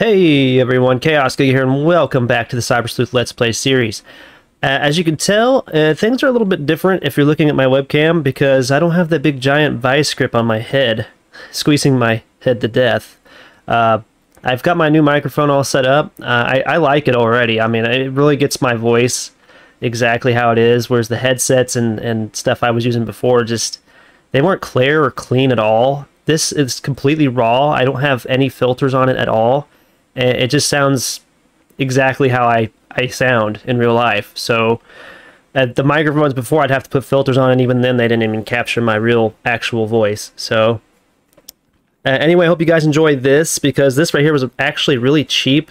Hey everyone, ChaosGiga here, and welcome back to the Cyber Sleuth Let's Play series. As you can tell, things are a little bit different if you're looking at my webcam, because I don't have that big giant vice grip on my head, squeezing my head to death. I've got my new microphone all set up. I like it already. I mean, it really gets my voice exactly how it is, whereas the headsets and stuff I was using before, just they weren't clear or clean at all. This is completely raw. I don't have any filters on it at all. It just sounds exactly how I sound in real life. So at the microphones before, I'd have to put filters on, and even then they didn't even capture my real actual voice. So anyway, I hope you guys enjoy this, because this right here was actually really cheap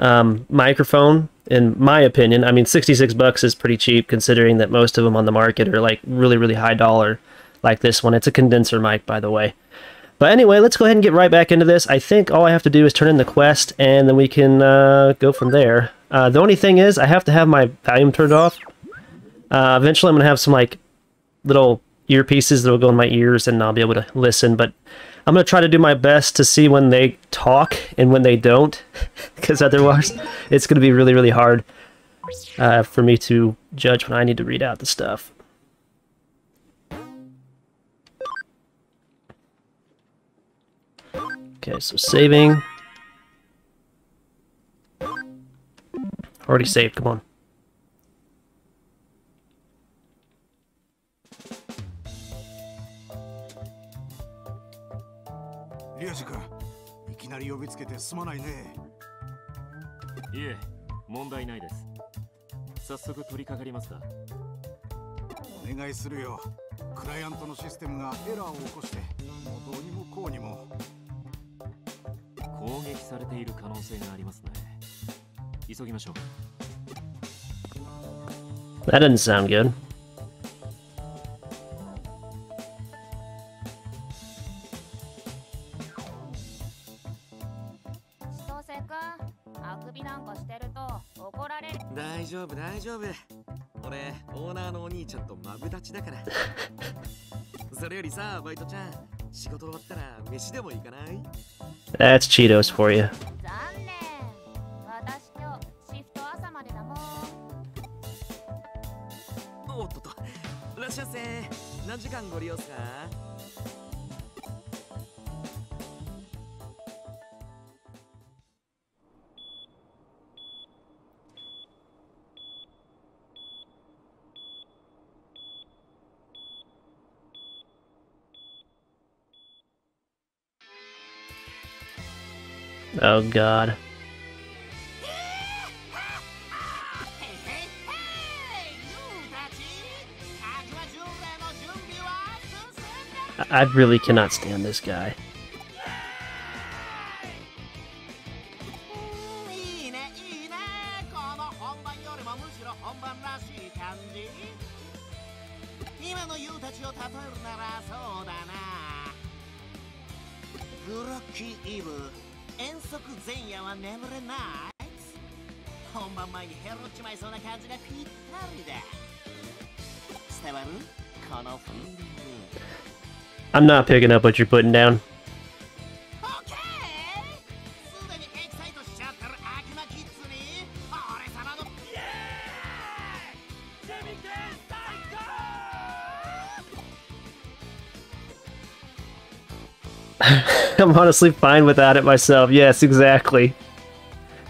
microphone, in my opinion. I mean, 66 bucks is pretty cheap, considering that most of them on the market are like really high dollar, like this one. It's a condenser mic, by the way. But anyway, let's go ahead and get right back into this. I think all I have to do is turn in the quest, and then we can go from there. The only thing is, I have to have my volume turned off. Eventually I'm going to have some like little earpieces that will go in my ears, and I'll be able to listen. But I'm going to try to do my best to see when they talk and when they don't, because otherwise it's going to be really hard for me to judge when I need to read out the stuff. Okay, so saving. Already saved, come on. That didn't sound good. That's Cheetos for you. Oh god. I really cannot stand this guy. I'm not picking up what you're putting down. I'm honestly fine without it myself. Yes, exactly.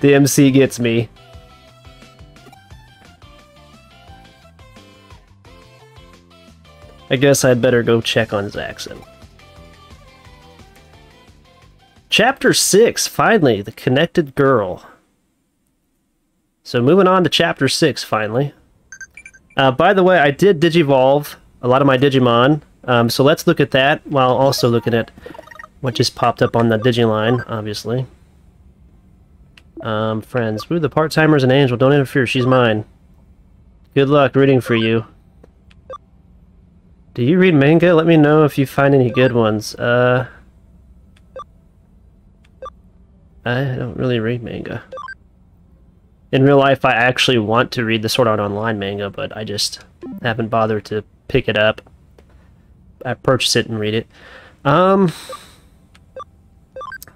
The MC gets me. I guess I'd better go check on Zaxxon. Chapter 6, finally, The Connected Girl. So moving on to Chapter 6, finally. By the way, I did Digivolve a lot of my Digimon, so let's look at that while also looking at what just popped up on the Digiline, obviously. Friends, woo, the part-timer's an angel, don't interfere, she's mine. Good luck rooting for you. Do you read manga? Let me know if you find any good ones. I don't really read manga. In real life, I actually want to read the Sword Art Online manga, but I just haven't bothered to pick it up. I purchase it and read it.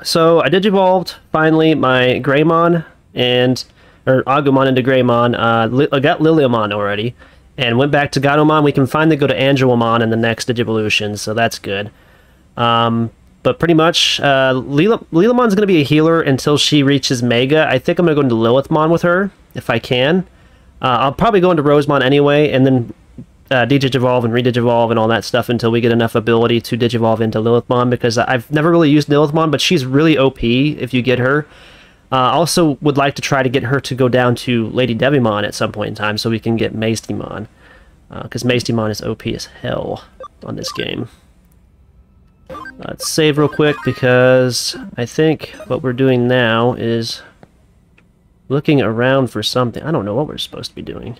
So I digivolved finally my Greymon and Agumon into Greymon. I got Lilithmon already, and went back to Gatomon. We can finally go to Angelomon in the next Digivolution, so that's good. But pretty much, Lilamon's going to be a healer until she reaches Mega. I think I'm going to go into Lilithmon with her, if I can. I'll probably go into Rosemon anyway, and then Digivolve and Redigivolve and all that stuff until we get enough ability to Digivolve into Lilithmon, because I've never really used Lilithmon, but she's really OP if you get her. I also would like to try to get her to go down to Lady Devimon at some point in time so we can get Mastemon, because Mastemon is OP as hell on this game. Let's save real quick, because I think what we're doing now is looking around for something. I don't know what we're supposed to be doing.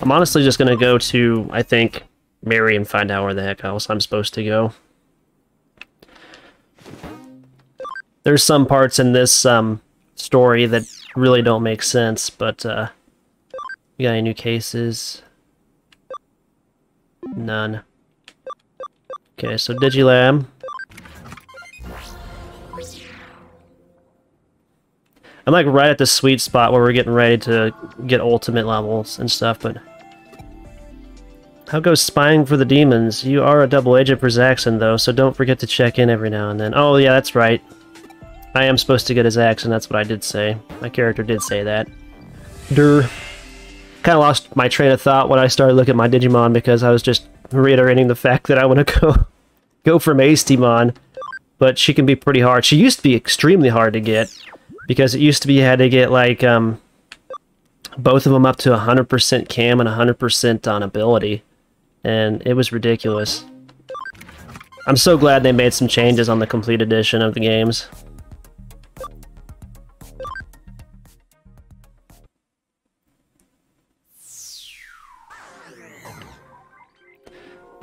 I'm honestly just going to go to, I think, Mary and find out where the heck else I'm supposed to go. There's some parts in this story that really don't make sense, but we got any new cases? None. Okay, so Digilab. I'm like right at the sweet spot where we're getting ready to get ultimate levels and stuff, but... How goes spying for the demons? You are a double agent for Zaxxon, though, so don't forget to check in every now and then. Oh, yeah, that's right. I am supposed to get a Zaxxon, and that's what I did say. My character did say that. Kind of lost my train of thought when I started looking at my Digimon, because I was just reiterating the fact that I want to go for Mastemon, but she can be pretty hard. She used to be extremely hard to get, because it used to be you had to get, like, both of them up to 100% cam and 100% on ability, and it was ridiculous. I'm so glad they made some changes on the complete edition of the games.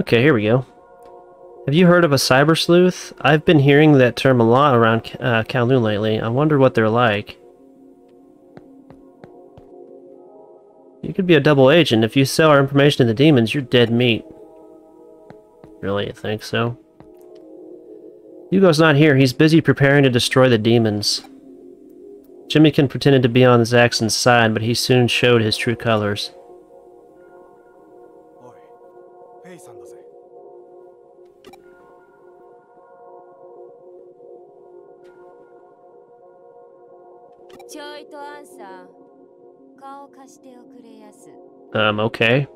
Okay, here we go. Have you heard of a Cyber Sleuth? I've been hearing that term a lot around Kowloon lately. I wonder what they're like. You could be a double agent. If you sell our information to the demons, you're dead meat. Really, you think so? Hugo's not here. He's busy preparing to destroy the demons. Jimmykin pretended to be on Zaxxon's side, but he soon showed his true colors. Okay. Okay.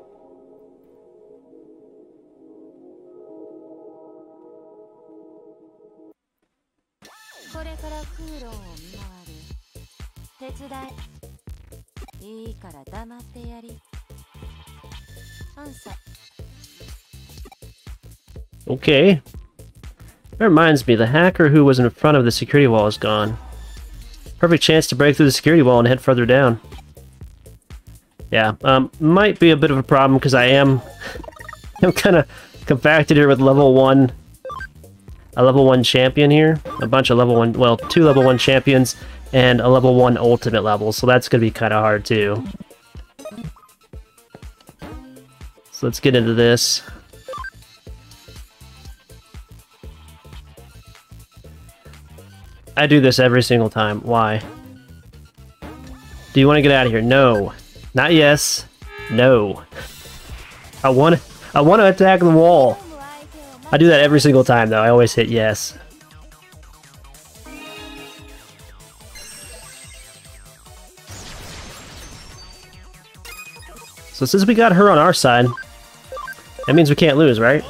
That reminds me, the hacker who was in front of the security wall is gone. Perfect chance to break through the security wall and head further down. Yeah, might be a bit of a problem, because I am I'm kind of compacted here with a level 1 champion here, a bunch of level 1, well, 2 level 1 champions, and a level 1 ultimate level, so that's going to be kind of hard too. So let's get into this. I do this every single time. Why? Do you want to get out of here? No. Not yes. No. I want to attack the wall. I do that every single time, though. I always hit yes. So since we got her on our side, that means we can't lose, right?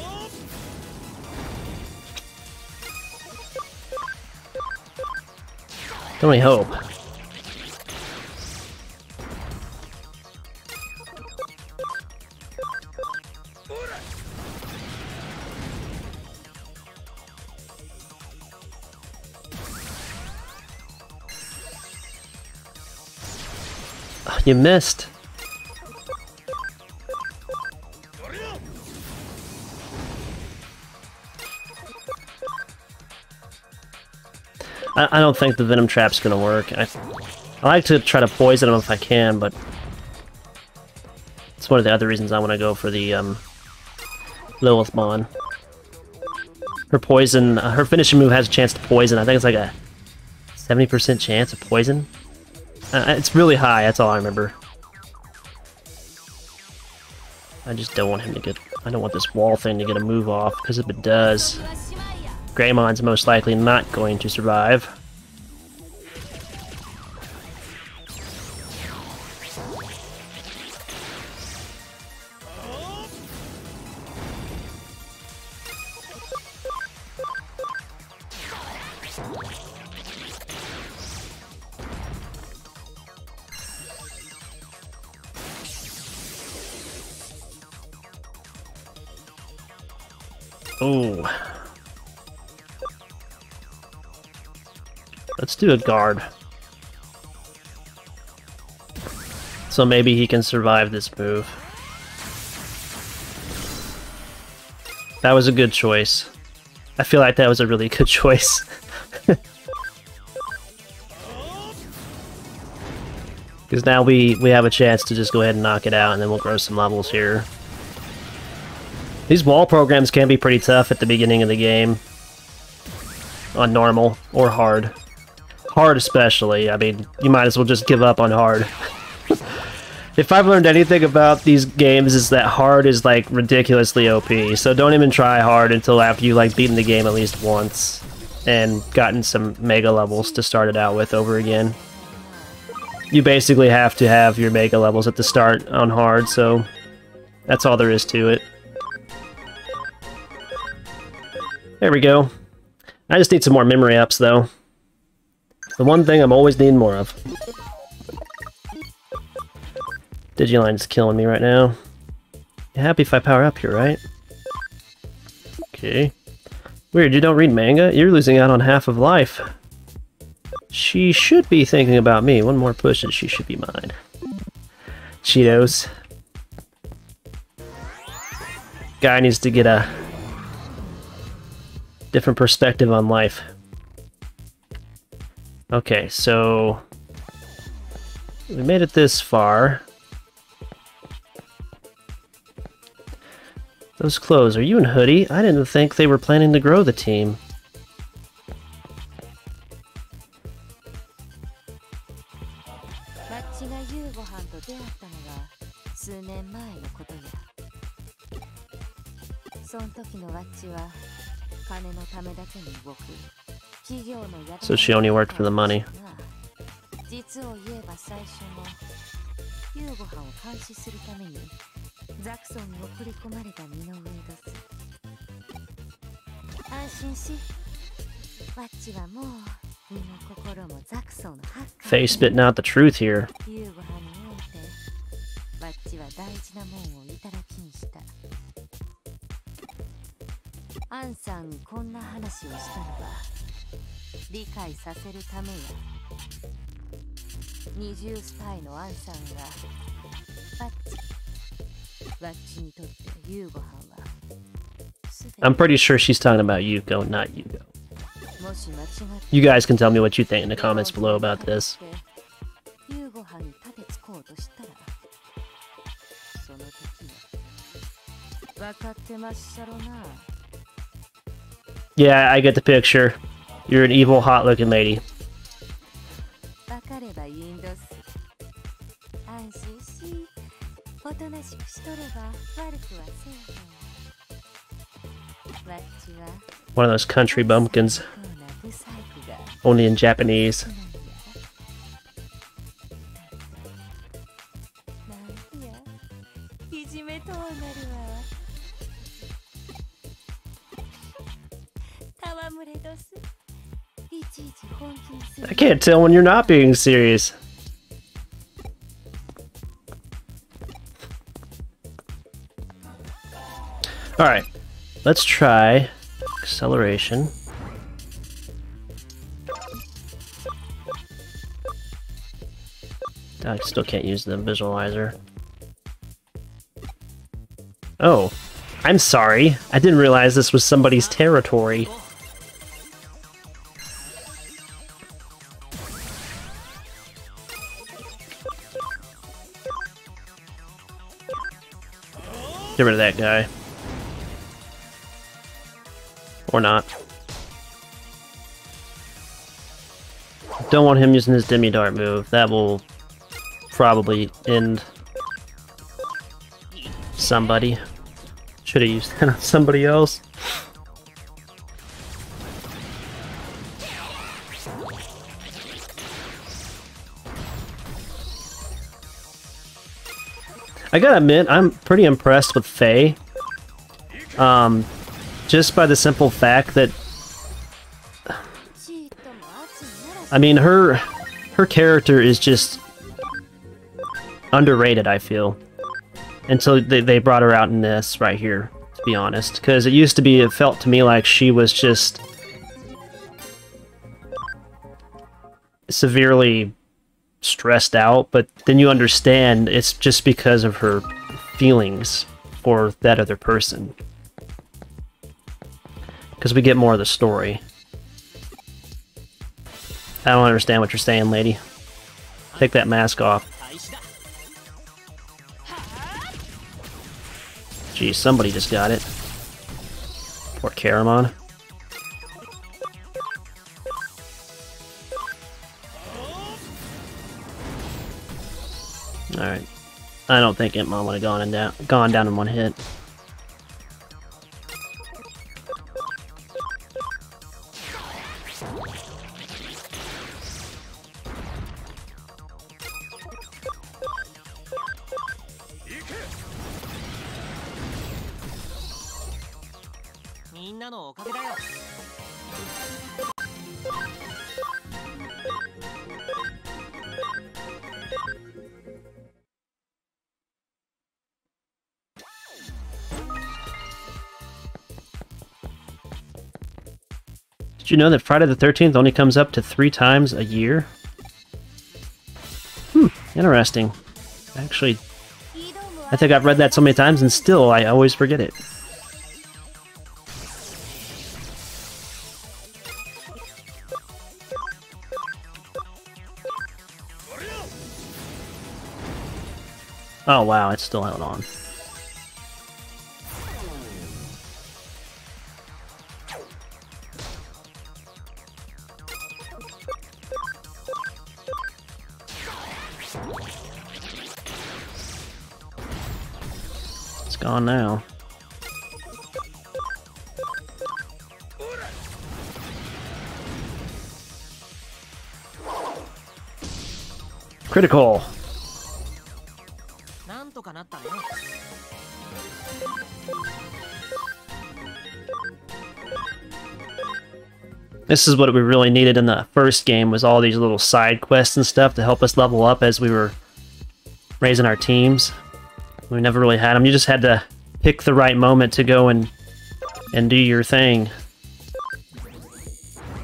Can we hope? You missed. I don't think the Venom Trap's gonna work. I like to try to poison them if I can, but it's one of the other reasons I want to go for the Lilithmon. Her poison, her finishing move has a chance to poison. I think it's like a 70% chance of poison. It's really high, that's all I remember. I just don't want him to get... I don't want this wall thing to get a move off, because if it does, Greymon's most likely not going to survive. Oh. Let's do a guard. So maybe he can survive this move. That was a good choice. I feel like that was a really good choice. Because now we have a chance to just go ahead and knock it out, and then we'll grow some levels here. These wall programs can be pretty tough at the beginning of the game. On normal, or hard. Hard especially, I mean, you might as well just give up on hard. If I've learned anything about these games is that hard is like ridiculously OP, so don't even try hard until after you like beaten the game at least once and gotten some mega levels to start it out with over again. You basically have to have your mega levels at the start on hard, so that's all there is to it. There we go. I just need some more memory ups, though. The one thing I'm always needing more of. Digiline's killing me right now. You're happy if I power up here, right? Okay. Weird, you don't read manga? You're losing out on half of life. She should be thinking about me. One more push and she should be mine. Cheetos. Guy needs to get a different perspective on life. Okay, so we made it this far. Those clothes, are you in hoodie? I didn't think they were planning to grow the team. So she only worked for the money. Faye spitting out the truth here. I'm pretty sure she's talking about Yuko, not Yugo. You guys can tell me what you think in the comments below about this. Yeah, I get the picture. You're an evil, hot-looking lady. One of those country bumpkins. Only in Japanese. I can't tell when you're not being serious. Alright, let's try acceleration. I still can't use the visualizer. Oh, I'm sorry. I didn't realize this was somebody's territory. Get rid of that guy. Or not. Don't want him using his Demi-Dart move. That will probably end somebody. Should have used that on somebody else. I gotta admit, I'm pretty impressed with Faye. Just by the simple fact that... I mean, her character is just underrated, I feel. And so they brought her out in this right here, to be honest. Because it used to be, it felt to me like she was just severely stressed out, but then you understand it's just because of her feelings for that other person. Because we get more of the story. I don't understand what you're saying, lady. Take that mask off. Geez, somebody just got it. Poor Karamon. Alright. I don't think Entmon would have gone down in one hit. Did you know that Friday the 13th only comes up to 3 times a year? Hmm, interesting. Actually, I think I've read that so many times and still I always forget it. Oh wow, it's still held on. Gone now. Critical. This is what we really needed in the first game, was all these little side quests and stuff to help us level up as we were raising our teams. We never really had them. You just had to pick the right moment to go and do your thing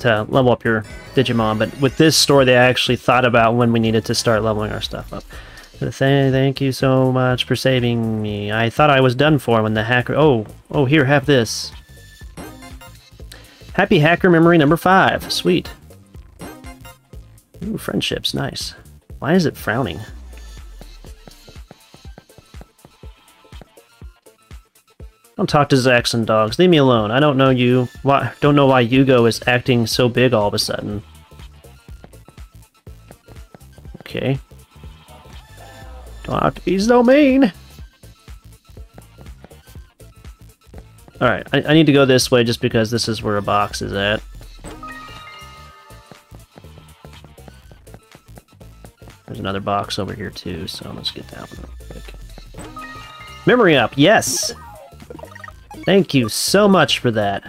to level up your Digimon. But with this story, they actually thought about when we needed to start leveling our stuff up. Thank you so much for saving me. I thought I was done for when the hacker... Oh, here, have this. Happy hacker memory number 5. Sweet. Ooh, friendships. Nice. Why is it frowning? Don't talk to Zaxxon dogs. Leave me alone. I don't know you. Don't know why Yugo is acting so big all of a sudden. Okay. Don't have to be so mean. Alright, I need to go this way just because this is where a box is at. There's another box over here too, so let's get that one real quick. Memory up, yes! Thank you so much for that.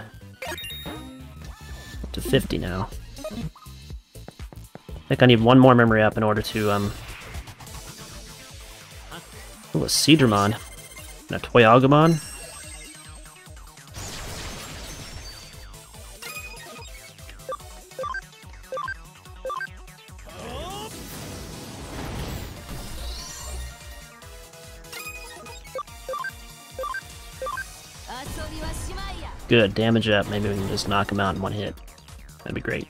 Up to 50 now. I think I need one more memory up in order to, Ooh, a Seedramon. And a Toyagamon. Good, damage up. Maybe we can just knock him out in one hit. That'd be great.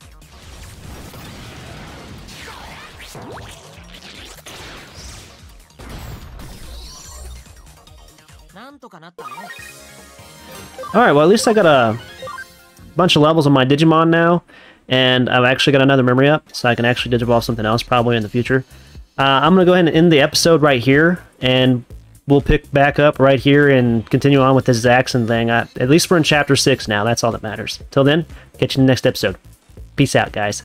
Alright, well at least I got a bunch of levels on my Digimon now, and I've actually got another memory up, so I can actually Digivolve something else probably in the future. I'm going to go ahead and end the episode right here, and we'll pick back up right here and continue on with this Zaxxon thing. At least we're in Chapter 6 now, that's all that matters. Till then, catch you in the next episode. Peace out, guys.